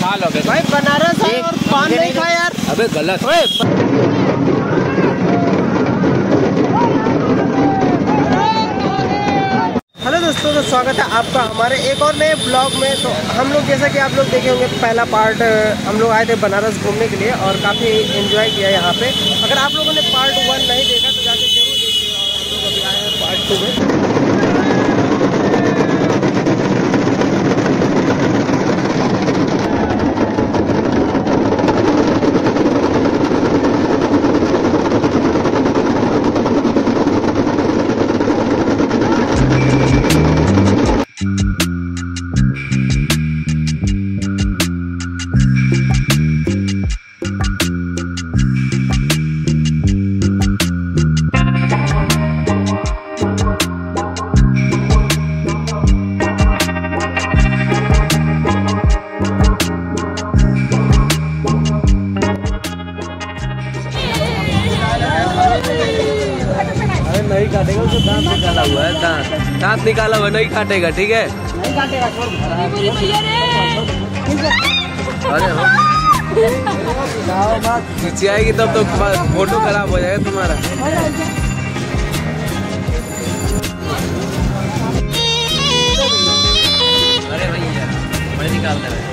साल हो गए भाई बनारस आए और पान नहीं खाया यार। अबे गलत दोस्तों, तो स्वागत है आपका हमारे एक और नए ब्लॉग में। तो हम लोग जैसा कि आप लोग देखे होंगे पहला पार्ट हम लोग आए थे बनारस घूमने के लिए और काफ़ी एंजॉय किया यहाँ पे। अगर आप लोगों ने पार्ट 1 नहीं देखा तो जाके जरूर देखिए। और हम लोग अभी आए हैं पार्ट 2 दांत निकाला हुआ नहीं काटेगा, ठीक है? नहीं काटेगा, छोड़। अरे तब तो फोटो खराब हो जाएगा तुम्हारा। अरे भैया मैं निकाल दे रहा है।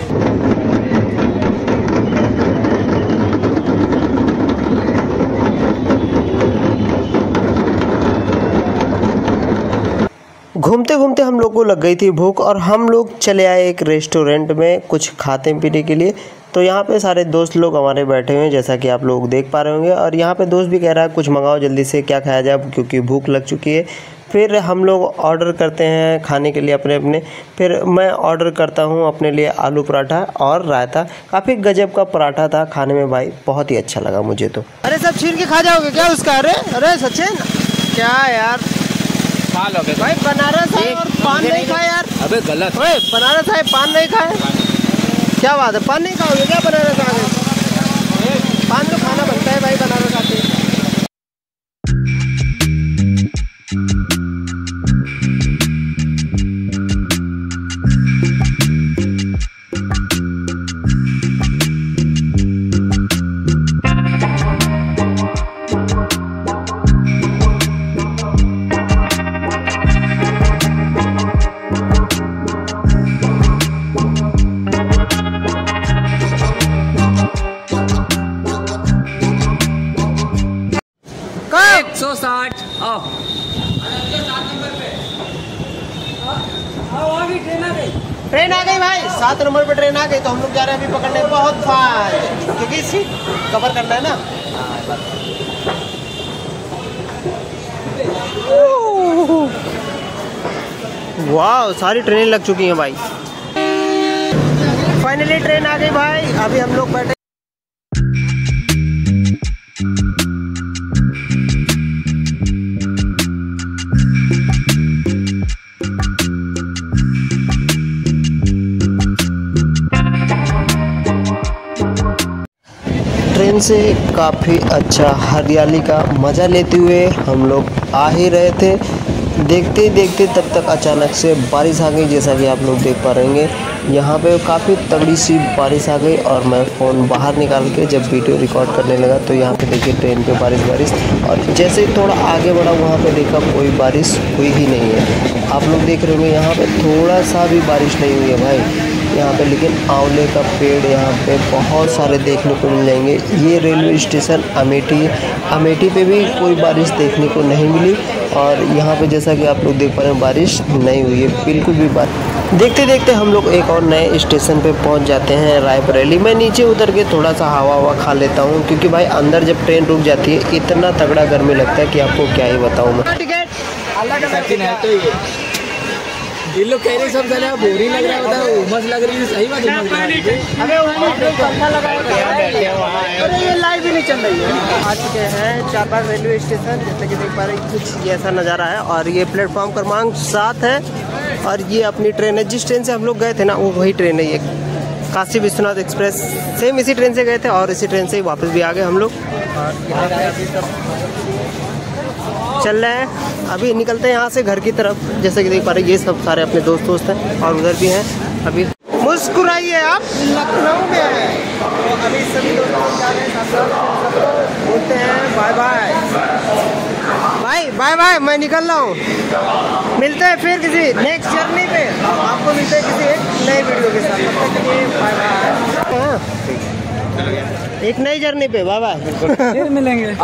घूमते घूमते हम लोग को लग गई थी भूख और हम लोग चले आए एक रेस्टोरेंट में कुछ खाते पीने के लिए। तो यहाँ पे सारे दोस्त लोग हमारे बैठे हुए हैं जैसा कि आप लोग देख पा रहे होंगे। और यहाँ पे दोस्त भी कह रहा है कुछ मंगाओ जल्दी से, क्या खाया जाए क्योंकि भूख लग चुकी है। फिर हम लोग ऑर्डर करते हैं खाने के लिए अपने अपने। फिर मैं ऑर्डर करता हूँ अपने लिए आलू पराठा और रायता। काफ़ी गजब का पराठा था खाने में भाई, बहुत ही अच्छा लगा मुझे तो। अरे सब छीन के खा जाओगे क्या उसका? अरे सचिन क्या यार हो गए भाई बनारस आए और पान नहीं खाया यार। अबे गलत। ओए बनारस आए पान नहीं खाए, क्या बात है? पान नहीं खाओगे क्या बनारस आ गए? पान तो खाना बनता है भाई बनारस आते हैं। ट्रेन आ गई भाई, 7 नंबर पे ट्रेन आ गई। तो हम लोग जा रहे हैं अभी पकड़ने बहुत फास्ट क्योंकि सीट कवर करना है ना। वाह सारी ट्रेनें लग चुकी हैं भाई। फाइनली ट्रेन आ गई भाई, अभी हम लोग बैठे। ट्रेन से काफ़ी अच्छा हरियाली का मज़ा लेते हुए हम लोग आ ही रहे थे, देखते ही देखते तब तक अचानक से बारिश आ गई। जैसा कि आप लोग देख पा रहे हैं यहाँ पे काफ़ी तगड़ी सी बारिश आ गई। और मैं फ़ोन बाहर निकाल के जब वीडियो रिकॉर्ड करने लगा तो यहाँ पे देखिए ट्रेन पे बारिश। और जैसे ही थोड़ा आगे बढ़ा वहाँ पे देखा कोई बारिश हुई ही नहीं है। आप लोग देख रहे होंगे यहाँ पर थोड़ा सा भी बारिश नहीं हुई है भाई यहाँ पे। लेकिन आंवले का पेड़ यहाँ पे बहुत सारे देखने को मिल जाएंगे। ये रेलवे स्टेशन अमेठी पे भी कोई बारिश देखने को नहीं मिली। और यहाँ पे जैसा कि आप लोग देख पा रहे हैं बारिश नहीं हुई है बिल्कुल भी बारिश। देखते देखते हम लोग एक और नए स्टेशन पे पहुँच जाते हैं रायबरेली। मैं नीचे उतर के थोड़ा सा हवा खा लेता हूँ क्योंकि भाई अंदर जब ट्रेन रुक जाती है इतना तगड़ा गर्मी लगता है कि आपको क्या ही बताऊँ मैं। टिकट इन लोग कह रहे सब जरा बोरिंग लग रहा है, उमस लग रही है। सही बात है। अबे पंखा लगाया अरे ये लाइट भी नहीं चल रही है। आ चुके हैं 4-5 रेलवे स्टेशन जैसे कि देख पा रहे हैं, कुछ ऐसा नज़ारा है। और ये प्लेटफॉर्म क्रमांक 7 है और ये अपनी ट्रेन है। जिस ट्रेन से हम लोग गए थे ना वो वही ट्रेन है, ये काशी विश्वनाथ एक्सप्रेस। सेम इसी ट्रेन से गए थे और इसी ट्रेन से वापस भी आ गए हम लोग। चल रहे हैं अभी, निकलते हैं यहाँ से घर की तरफ। जैसे कि देख पा रहे हैं ये सब सारे अपने दोस्त हैं और उधर भी हैं। अभी मुस्कुराइए आप लखनऊ में है। तो अभी सभी दोस्तों जा रहे हैं, बोलते हैं बाय बाय भाई, बाय बाय, मैं निकल रहा हूँ। मिलते हैं फिर किसी नेक्स्ट जर्नी पे, आपको मिलते हैं किसी एक नए वीडियो के साथ। बाय बाय, एक नई जर्नी पे बाय बाय, फिर मिलेंगे।